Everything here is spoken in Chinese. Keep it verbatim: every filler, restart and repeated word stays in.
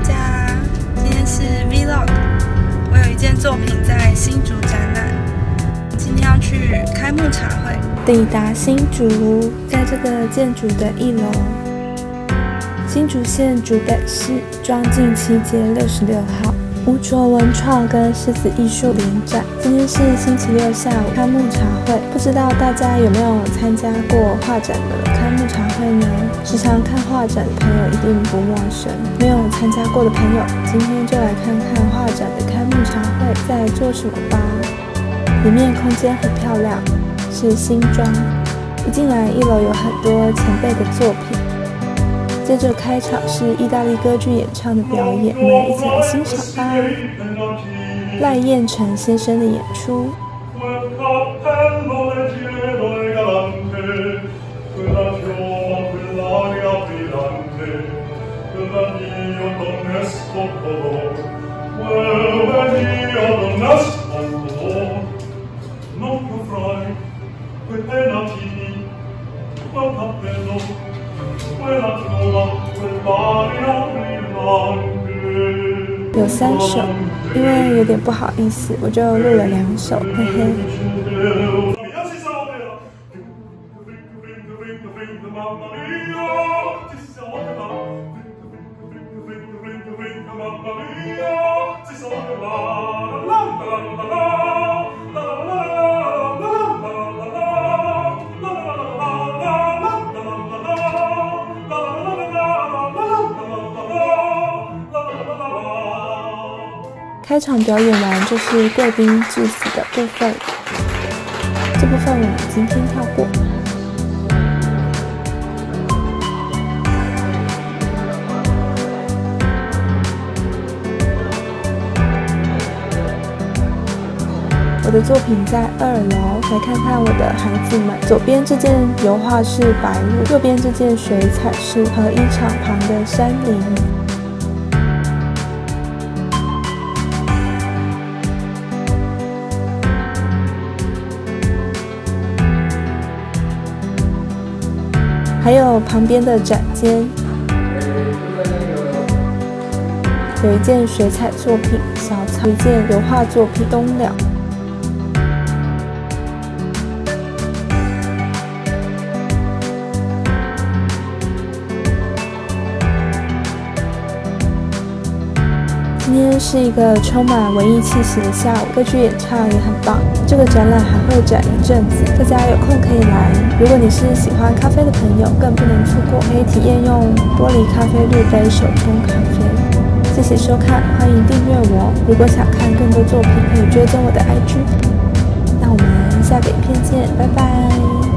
大家，今天是 Vlog。我有一件作品在新竹展览，今天要去开幕茶会。抵达新竹，在这个建筑的一楼，新竹县竹北市庄敬七街六十六号，吴卓文创跟狮子艺术联展。今天是星期六下午开幕茶会，不知道大家有没有参加过画展的开幕茶会呢？ 时常看画展的朋友一定不陌生，没有参加过的朋友，今天就来看看画展的开幕茶会在做什么吧。里面空间很漂亮，是新装。一进来一楼有很多前辈的作品，接着开场是意大利歌剧演唱的表演，我们一起来欣赏吧。赖燕城先生的演出。 有三首，因为有点不好意思，我就录了两首，嘿嘿。 开场表演完就是贵宾致死的部分，这部分我今天跳过。 我的作品在二楼，来看看我的孩子们。左边这件油画是白鹭，右边这件水彩是和一场旁的山林。还有旁边的展间，有一件水彩作品小草，一件油画作品冬鸟。 今天是一个充满文艺气息的下午，歌剧演唱也很棒。这个展览还会展一阵子，大家有空可以来。如果你是喜欢咖啡的朋友，更不能错过，可以体验用玻璃咖啡滤杯手冲咖啡。谢谢收看，欢迎订阅我。如果想看更多作品，可以追踪我的 I G。那我们下个影片见，拜拜。